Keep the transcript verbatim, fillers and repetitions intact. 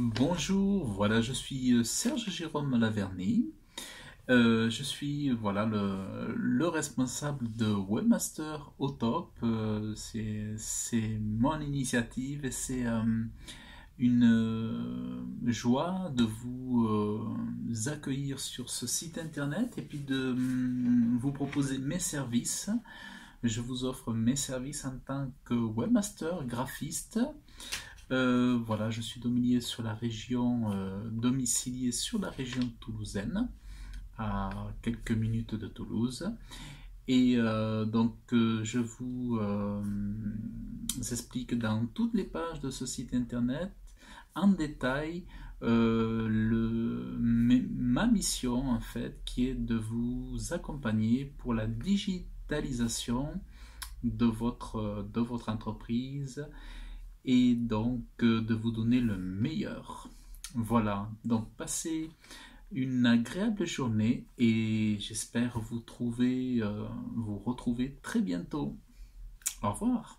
Bonjour, voilà, je suis Serge-Jérôme Laverny. Euh, je suis voilà, le, le responsable de WebmasterAuTop. Euh, c'est mon initiative et c'est euh, une euh, joie de vous euh, accueillir sur ce site internet et puis de euh, vous proposer mes services. Je vous offre mes services en tant que webmaster graphiste. Euh, voilà, je suis domicilié sur la région, euh, domicilié sur la région toulousaine, à quelques minutes de Toulouse. Et euh, donc, euh, je vous euh, explique dans toutes les pages de ce site internet, en détail, euh, le, ma mission, en fait, qui est de vous accompagner pour la digitalisation de votre, de votre entreprise, et donc euh, de vous donner le meilleur. Voilà, donc passez une agréable journée et j'espère vous trouver, euh, vous retrouver très bientôt. Au revoir.